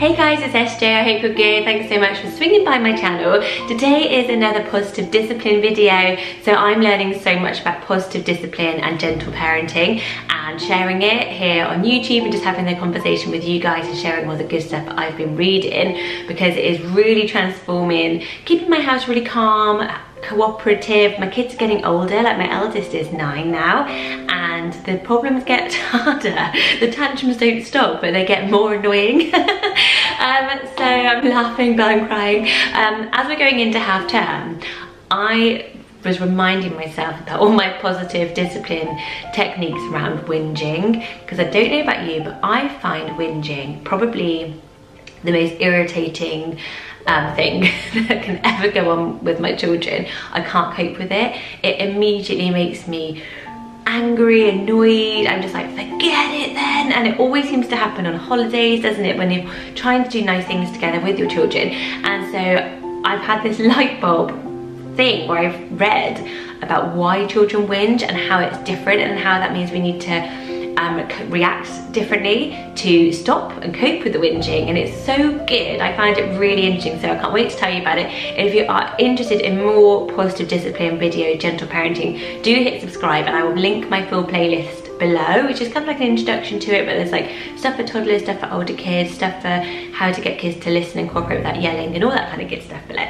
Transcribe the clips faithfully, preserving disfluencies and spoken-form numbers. Hey guys, it's S J, I hope you're good. Thanks so much for swinging by my channel. Today is another positive discipline video. So I'm learning so much about positive discipline and gentle parenting and sharing it here on YouTube and just having the conversation with you guys and sharing all the good stuff that I've been reading, because it is really transforming, keeping my house really calm, cooperative. My kids are getting older, like my eldest is nine now, and the problems get harder. The tantrums don't stop, but they get more annoying. um, so I'm laughing but I'm crying. Um, as we're going into half term, I was reminding myself that all my positive discipline techniques around whinging, because I don't know about you, but I find whinging probably the most irritating Um, thing that can ever go on with my children. I can't cope with it. It immediately makes me angry, annoyed. I'm just like, forget it then. And it always seems to happen on holidays, doesn't it, when you're trying to do nice things together with your children. And so I've had this light bulb thing where I've read about why children whinge and how it's different and how that means we need to Um, reacts differently to stop and cope with the whinging, and it's so good. I find it really interesting, so I can't wait to tell you about it. If you are interested in more positive discipline video, gentle parenting, do hit subscribe, and I will link my full playlist below, which is kind of like an introduction to it, but there's like stuff for toddlers, stuff for older kids, stuff for how to get kids to listen and cooperate without yelling and all that kind of good stuff below.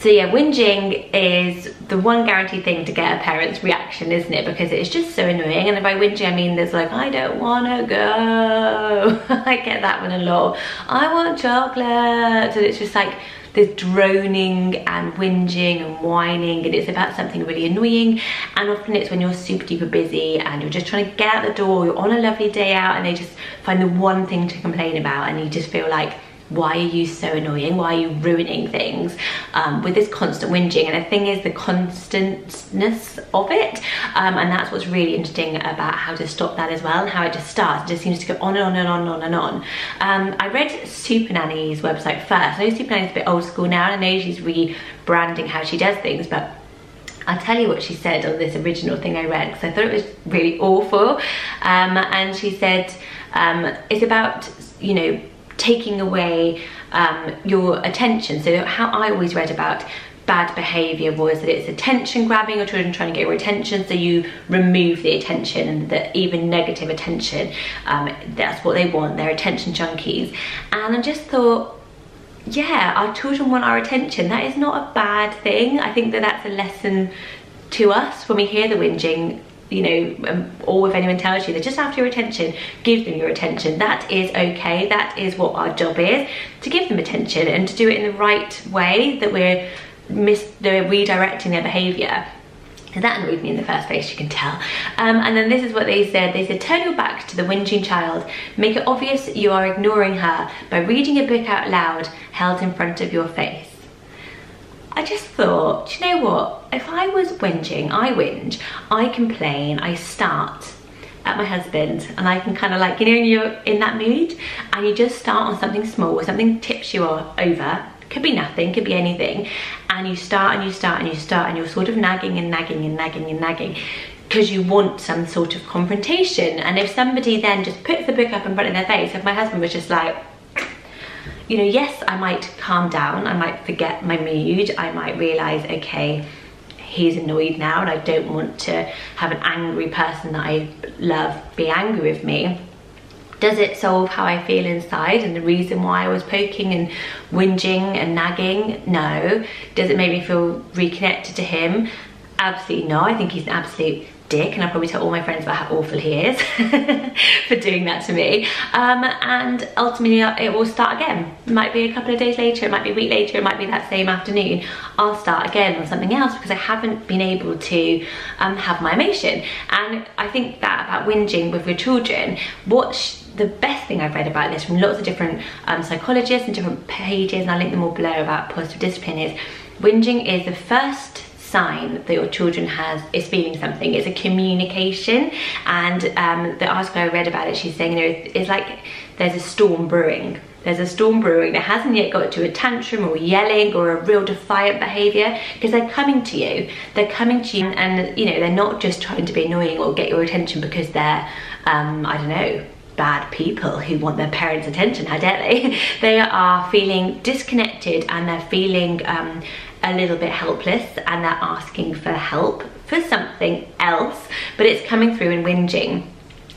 So yeah, whinging is the one guaranteed thing to get a parent's reaction, isn't it? Because it's just so annoying. And by whinging, I mean there's like, I don't wanna go. I get that one a lot. I want chocolate. And it's just like this droning and whinging and whining, and it's about something really annoying. And often it's when you're super duper busy and you're just trying to get out the door, you're on a lovely day out, and they just find the one thing to complain about, and you just feel like, why are you so annoying? Why are you ruining things um, with this constant whinging? And the thing is the constantness of it. Um, and that's what's really interesting about how to stop that as well, and how it just starts. It just seems to go on and on and on and on and on. Um, I read Supernanny's website first. I know Supernanny's a bit old school now, and I know she's rebranding how she does things, but I'll tell you what she said on this original thing I read, because I thought it was really awful. Um, and she said, um, it's about, you know, taking away um, your attention. So how I always read about bad behaviour was that it's attention grabbing, or children trying to get your attention, so you remove the attention, and that even negative attention, um, that's what they want, they're attention junkies. And I just thought, yeah, our children want our attention. That is not a bad thing. I think that that's a lesson to us when we hear the whinging, you know, um, or if anyone tells you they're just after your attention, give them your attention. That is okay. That is what our job is, to give them attention, and to do it in the right way, that we're mis they're redirecting their behaviour. And that annoyed me in the first place, you can tell. Um, and then this is what they said. They said, turn your back to the whinging child. Make it obvious you are ignoring her by reading a book out loud held in front of your face. I just thought, do you know what? If I was whinging, I whinge, I complain, I start at my husband, and I can kind of like, you know, you're in that mood and you just start on something small, something tips you over, could be nothing, could be anything, and you start and you start and you start, and you're sort of nagging and nagging and nagging and nagging, because you want some sort of confrontation. And if somebody then just puts the book up in front of their face, if my husband was just like, you know, yes, I might calm down, I might forget my mood, I might realise, okay, he's annoyed now, and I don't want to have an angry person that I love be angry with me. Does it solve how I feel inside and the reason why I was poking and whinging and nagging? No. Does it make me feel reconnected to him? Absolutely not. I think he's an absolute dick, and I probably tell all my friends about how awful he is for doing that to me. Um, and ultimately it will start again. It might be a couple of days later, it might be a week later, it might be that same afternoon. I'll start again on something else, because I haven't been able to um, have my emotion. And I think that about whinging with your children, what sh the best thing I've read about this from lots of different um, psychologists and different pages, and I'll link them all below, about positive discipline, is whinging is the first sign that your children has is feeling something. It's a communication. And um, the article I read about it, she's saying, you know, it's like there's a storm brewing. There's a storm brewing that hasn't yet got to a tantrum or yelling or a real defiant behaviour, because they're coming to you. They're coming to you, and you know, they're not just trying to be annoying or get your attention because they're, um, I don't know, bad people who want their parents' attention, how dare they? They are feeling disconnected and they're feeling um, a little bit helpless, and they're asking for help for something else, but it's coming through in whinging.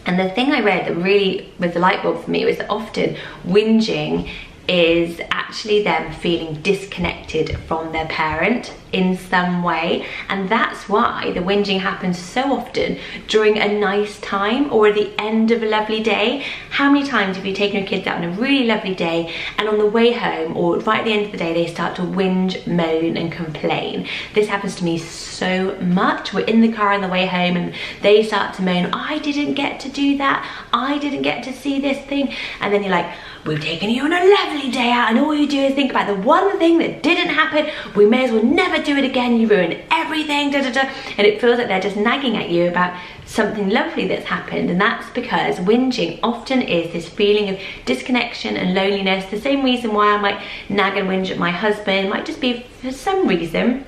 And the thing I read that really was the light bulb for me was that often whinging is actually them feeling disconnected from their parent in some way, and that's why the whinging happens so often during a nice time or at the end of a lovely day. How many times have you taken your kids out on a really lovely day, and on the way home or right at the end of the day they start to whinge, moan and complain? This happens to me so much. We're in the car on the way home and they start to moan, I didn't get to do that, I didn't get to see this thing. And then you're like, we've taken you on a lovely day out and all you do is think about the one thing that didn't happen, we may as well never do it again, you ruin everything, da, da, da. And it feels like they're just nagging at you about something lovely that's happened. And that's because whinging often is this feeling of disconnection and loneliness. The same reason why I might nag and whinge at my husband might just be for some reason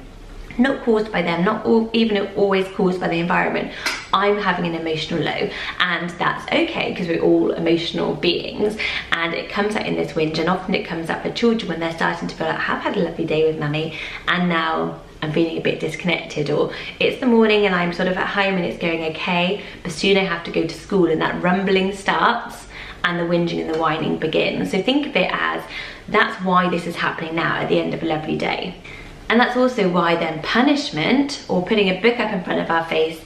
not caused by them, not all, even always caused by the environment. I'm having an emotional low, and that's okay because we're all emotional beings, and it comes out in this whinge. And often it comes up for children when they're starting to feel like, I've had a lovely day with mummy and now I'm feeling a bit disconnected, or it's the morning and I'm sort of at home and it's going okay, but soon I have to go to school, and that rumbling starts and the whinging and the whining begins. So think of it as that's why this is happening now at the end of a lovely day. And that's also why then punishment, or putting a book up in front of our face,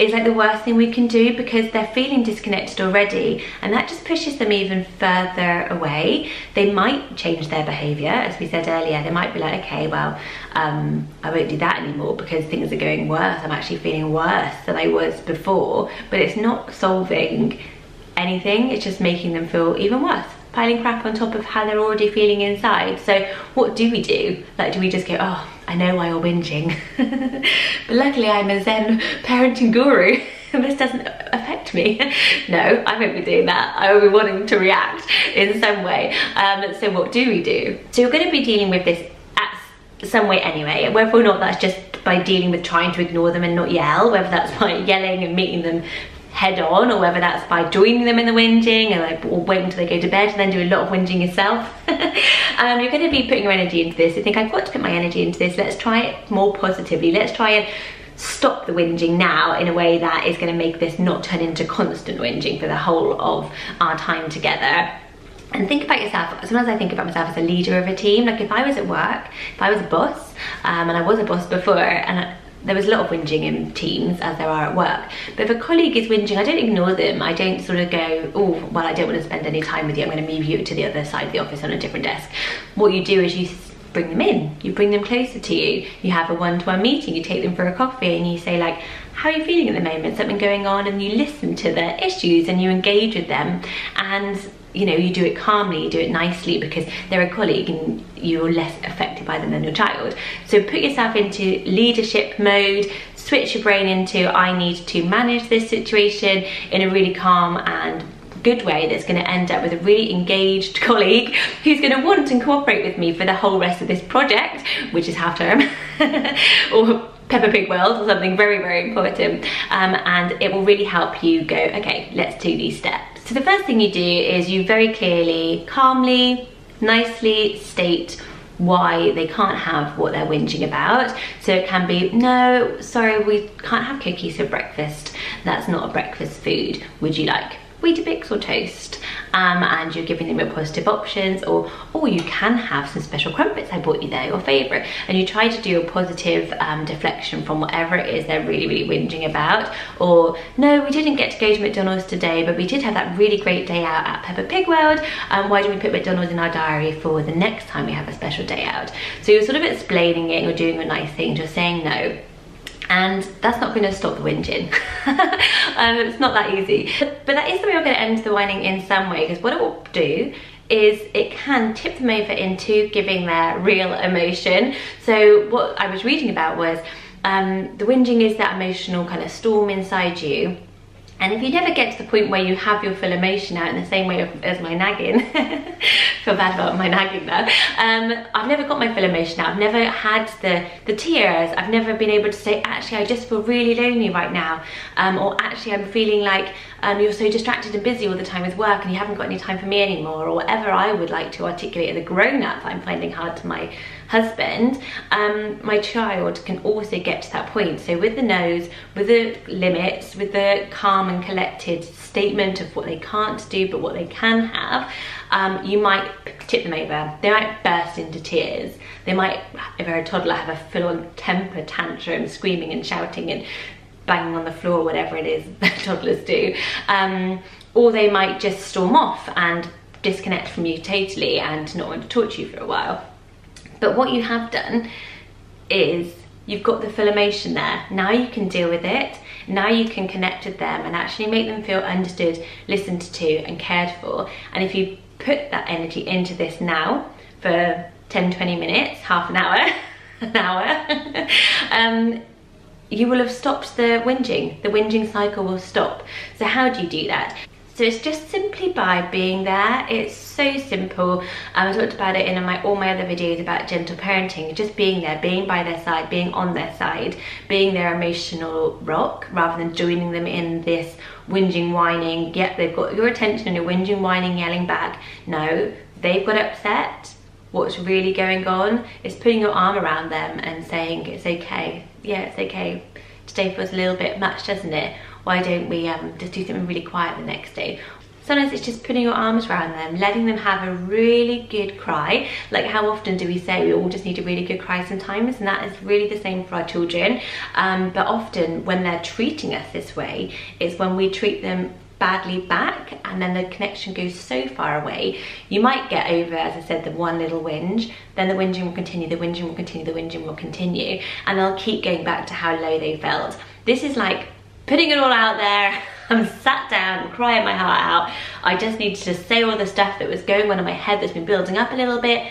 is like the worst thing we can do, because they're feeling disconnected already, and that just pushes them even further away. They might change their behaviour, as we said earlier. They might be like, okay, well, um, I won't do that anymore because things are going worse. I'm actually feeling worse than I was before. But it's not solving anything. It's just making them feel even worse, piling crap on top of how they're already feeling inside. So what do we do? Like, do we just go, oh, I know why you're whinging? But luckily I'm a Zen parenting guru. This doesn't affect me. No, I won't be doing that. I will be wanting to react in some way. Um, so what do we do? So you're going to be dealing with this at some way anyway, whether or not that's just by dealing with trying to ignore them and not yell, whether that's by yelling and meeting them head on, or whether that's by joining them in the whinging and like waiting until they go to bed and then do a lot of whinging yourself. um, you're going to be putting your energy into this. You think, I've got to put my energy into this, let's try it more positively, let's try and stop the whinging now in a way that is going to make this not turn into constant whinging for the whole of our time together. And think about yourself. Sometimes I think about myself as a leader of a team. Like if I was at work, if I was a boss, um, and I was a boss before, and I, there was a lot of whinging in teams, as there are at work. But if a colleague is whinging, I don't ignore them. I don't sort of go, oh, well, I don't want to spend any time with you, I'm going to move you to the other side of the office on a different desk. What you do is you bring them in. You bring them closer to you. You have a one-to-one meeting. You take them for a coffee and you say, like, how are you feeling at the moment? Something going on? And you listen to their issues and you engage with them. And you know, you do it calmly, you do it nicely, because they're a colleague and you're less affected by them than your child. So put yourself into leadership mode, switch your brain into, I need to manage this situation in a really calm and good way that's going to end up with a really engaged colleague who's going to want and cooperate with me for the whole rest of this project, which is half term, or Peppa Pig World, or something very, very important. Um, and it will really help you go, okay, let's do these steps. So the first thing you do is you very clearly, calmly, nicely state why they can't have what they're whinging about. So it can be, no, sorry, we can't have cookies for breakfast. That's not a breakfast food. Would you like Weetie Bix or toast? Um, and you're giving them your positive options, or, oh, you can have some special crumpets I bought you, they're your favourite. And you try to do a positive um, deflection from whatever it is they're really, really whinging about. Or, no, we didn't get to go to McDonald's today, but we did have that really great day out at Peppa Pig World. Um, why don't we put McDonald's in our diary for the next time we have a special day out? So you're sort of explaining it, and you're doing a nice thing, you're saying no. And that's not going to stop the whinging. um, it's not that easy. But that is the way we're going to end the whining in some way, because what it will do is it can tip them over into giving their real emotion. So what I was reading about was um, the whinging is that emotional kind of storm inside you. And if you never get to the point where you have your full emotion out in the same way as my nagging, feel bad about my nagging there, um, I've never got my full emotion out, I've never had the, the tears, I've never been able to say, actually I just feel really lonely right now, um, or actually I'm feeling like um, you're so distracted and busy all the time with work and you haven't got any time for me anymore, or whatever I would like to articulate as a grown-up that I'm finding hard to my husband, um, my child can also get to that point. So with the nose, with the limits, with the calm and collected statement of what they can't do but what they can have, um, you might tip them over. They might burst into tears. They might, if they're a toddler, have a full-on temper tantrum, screaming and shouting and banging on the floor, whatever it is that toddlers do. Um, or they might just storm off and disconnect from you totally and not want to talk to you for a while. But what you have done is you've got the full emotion there. Now you can deal with it. Now you can connect with them and actually make them feel understood, listened to and cared for. And if you put that energy into this now for ten, twenty minutes, half an hour, an hour, um, you will have stopped the whinging. The whinging cycle will stop. So how do you do that? So it's just simply by being there. It's so simple. Um, I talked about it in my, all my other videos about gentle parenting. Just being there, being by their side, being on their side, being their emotional rock, rather than joining them in this whinging, whining. Yep, they've got your attention and you're whinging, whining, yelling back. No, they've got upset. What's really going on is putting your arm around them and saying, it's okay. Yeah, it's okay. Today feels a little bit much, doesn't it? Why don't we um, just do something really quiet the next day? Sometimes it's just putting your arms around them, letting them have a really good cry. Like, how often do we say we all just need a really good cry sometimes? And that is really the same for our children. Um, but often when they're treating us this way, it's when we treat them badly back, and then the connection goes so far away. You might get over, as I said, the one little whinge, then the whinging will continue, the whinging will continue, the whinging will continue, and they'll keep going back to how low they felt. This is like putting it all out there. I'm sat down, crying my heart out. I just needed to say all the stuff that was going on in my head that's been building up a little bit,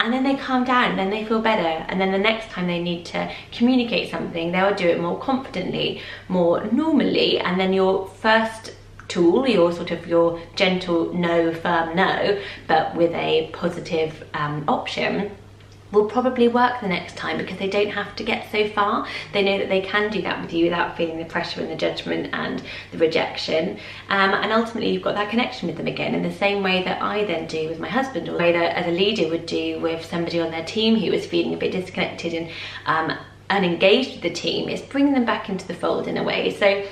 and then they calm down, then they feel better, and then the next time they need to communicate something, they'll do it more confidently, more normally, and then your first tool, your sort of your gentle no, firm no, but with a positive um, option, will probably work the next time, because they don't have to get so far. They know that they can do that with you without feeling the pressure and the judgment and the rejection, um, and ultimately you've got that connection with them again, in the same way that I then do with my husband, or the way that as a leader would do with somebody on their team who was feeling a bit disconnected and um, unengaged with the team. It's bringing them back into the fold in a way. So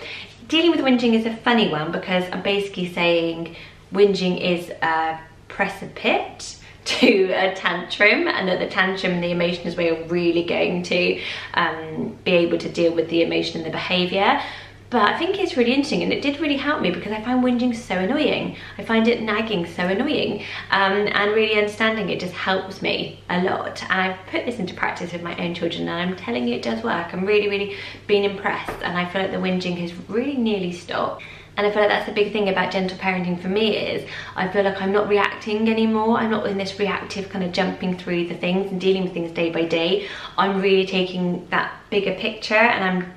dealing with whinging is a funny one, because I'm basically saying whinging is a precipice to a tantrum, and that the tantrum and the emotion is where you're really going to um, be able to deal with the emotion and the behaviour. But I think it's really interesting, and it did really help me, because I find whinging so annoying. I find it nagging so annoying, um, and really understanding it just helps me a lot. I've put this into practice with my own children, and I'm telling you, it does work. I'm really, really been impressed, and I feel like the whinging has really nearly stopped. And I feel like that's the big thing about gentle parenting for me, is I feel like I'm not reacting anymore. I'm not in this reactive kind of jumping through the things and dealing with things day by day. I'm really taking that bigger picture, and I'm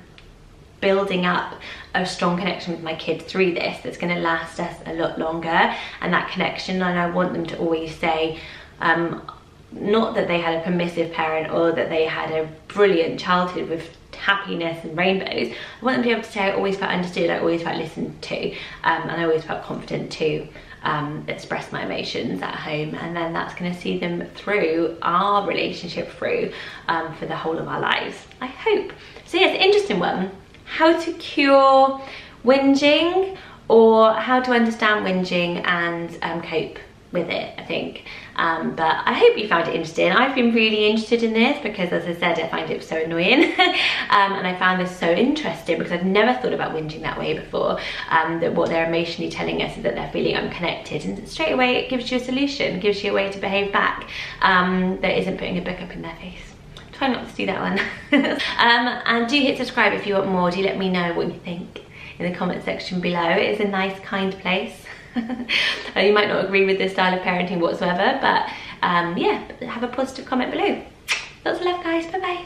building up a strong connection with my kid through this that's going to last us a lot longer. And that connection, and I want them to always say, um, not that they had a permissive parent or that they had a brilliant childhood with happiness and rainbows. I want them to be able to say, I always felt understood, I always felt listened to, um, and I always felt confident to um, express my emotions at home. And then that's going to see them through our relationship through um, for the whole of our lives, I hope. So yeah, it's an interesting one. How to cure whinging, or how to understand whinging and um, cope with it, I think. Um, but I hope you found it interesting. I've been really interested in this, because as I said, I find it so annoying. um, and I found this so interesting, because I've never thought about whinging that way before, um, that what they're emotionally telling us is that they're feeling unconnected, and straight away it gives you a solution, gives you a way to behave back, um, that isn't putting a book up in their face. Try not to do that one. um, and do hit subscribe if you want more. Do let me know what you think in the comment section below. It is a nice, kind place. You might not agree with this style of parenting whatsoever, but um, yeah, have a positive comment below. Lots of love, guys. Bye-bye.